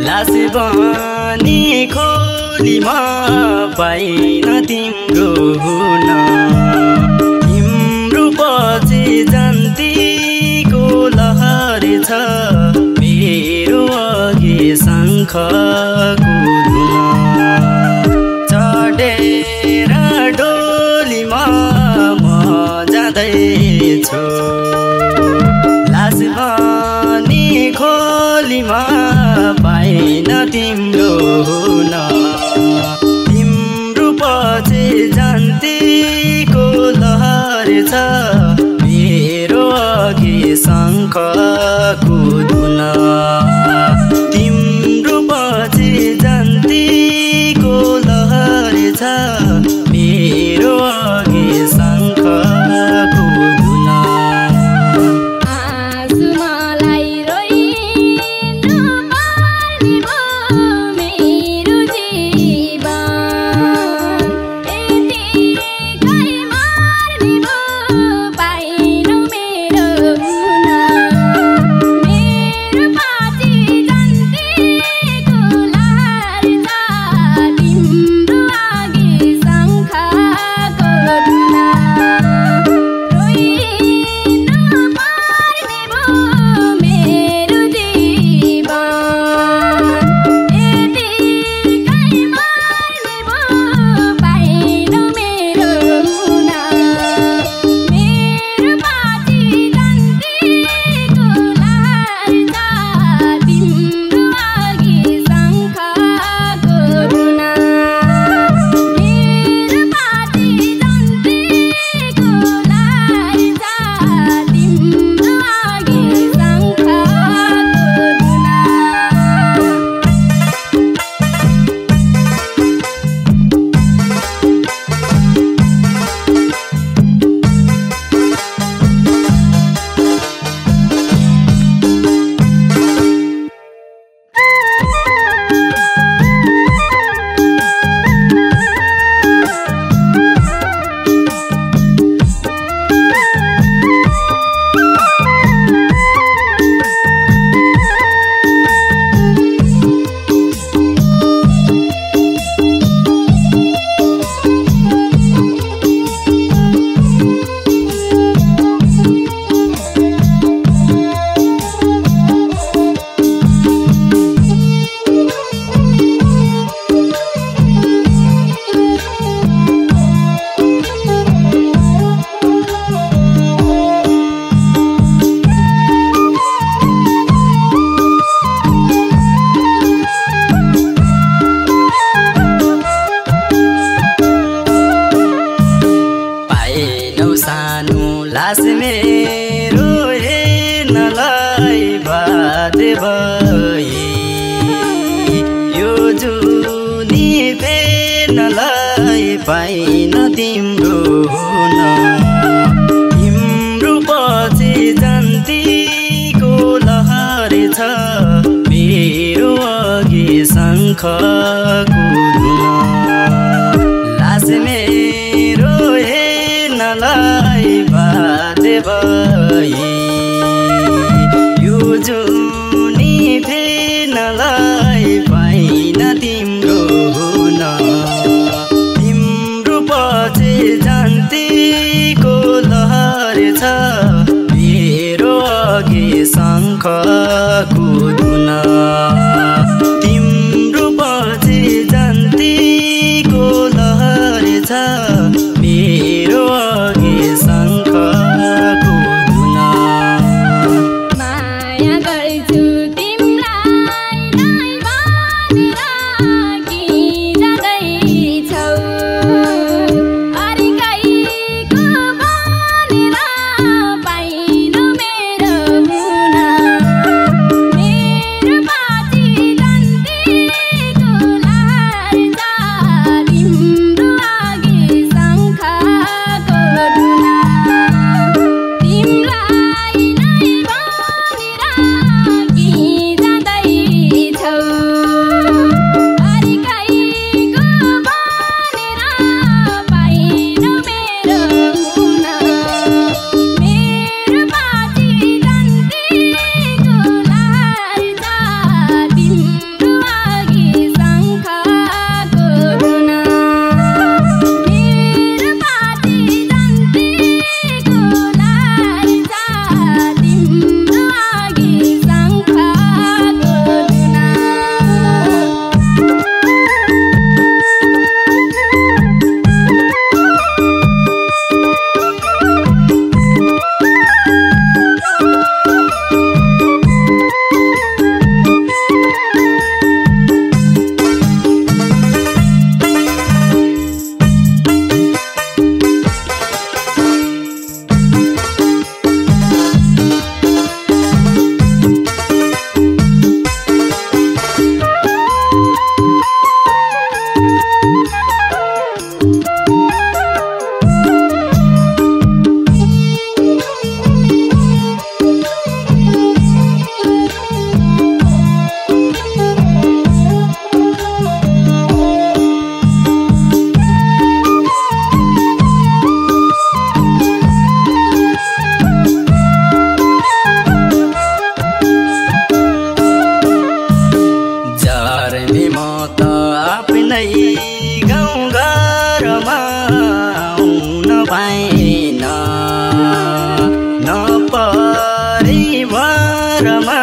लासबानी खोलीमा पाइन तिम्रो हुन तिम्रो पछि जन्तीको लहरी छ मेरो अघि शङ्खको धुन चढेर डोलीमा म जाँदैछु लासबानी खोलीमा पाइन तिम्रो हुन तिम्रो पछि जन्तीको लहरी छ मेरो अघि शङ्खको धुन तिम्रो पछि जन्तीको लहरी छ मेरो अघि शङ्खको पाइन तिम्रो हुन तिम्रो पछि जन्तीको लहरी छ मेरो अघि शङ्खको धुन लास मेरो हेर्नलाई बाधे भई यो जुनी फेर्नलाई पाइन तिम्रो हुन जन्ती। छ मेरो अघि शङ्ख कुदुन तिम्रो पछि जान्ती को लहर छ मेरो अघि शङ्ख कुदुन माया गर्छु तिमलाई नै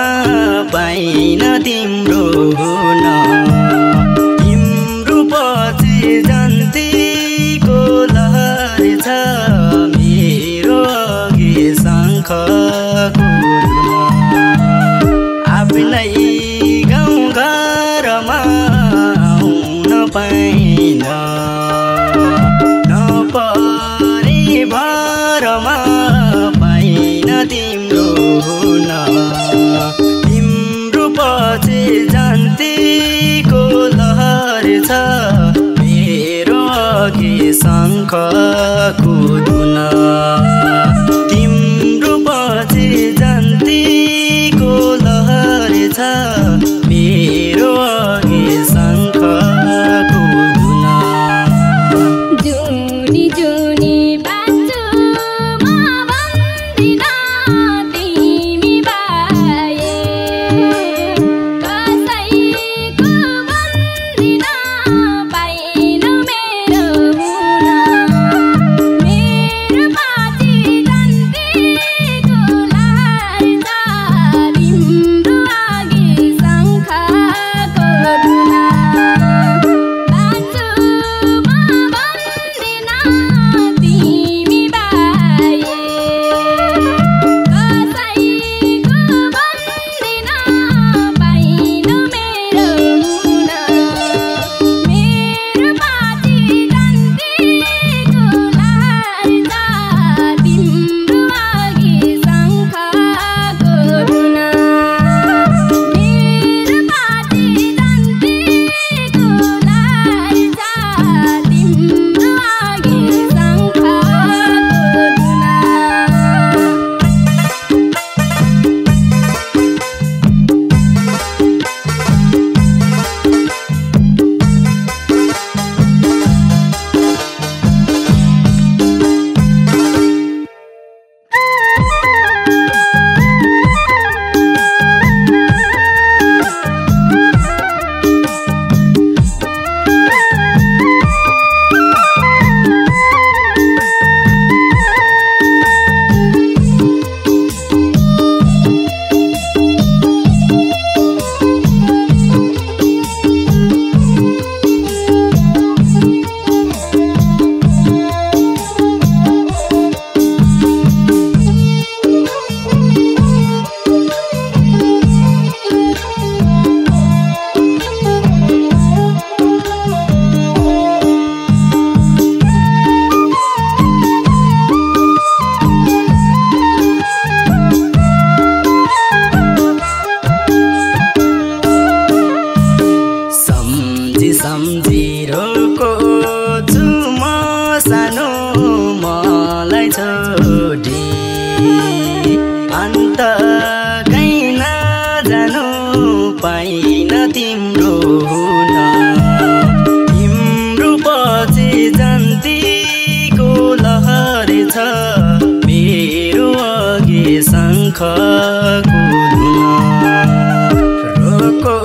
भनेर पाइन तिम्रो हुन तिम्रो पछि जान्ती को लहर छ मेरो अघि शङ्ख आफैलाई गाउँ घरमा आउन पाइन नपरी भरमा पाइन तिम्रो हुन जान्ती को लहर छ मेरो अघि शङ्ख कुदुन तिम्रो पछि जान्ती को लहर छ मेरो अघि शङ्ख कुदुन जुनी जुनी सानो मलाई छोडी अन्त कहीँ नजानु पाइन तिम्रो हुन तिम्रो पछि जन्तीको लहर छ मेरो अघि शङ्खको रोको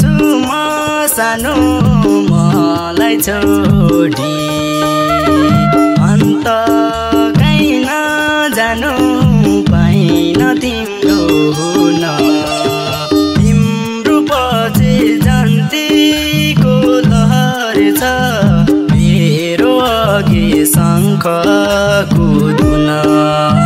छु म सानो मलाई छोडी अन्त कहीँ नजानु पाइन तिम्रो हुन तिम्रो पछि जन्तीको लहर छ मेरो अघि शङ्खको धुन।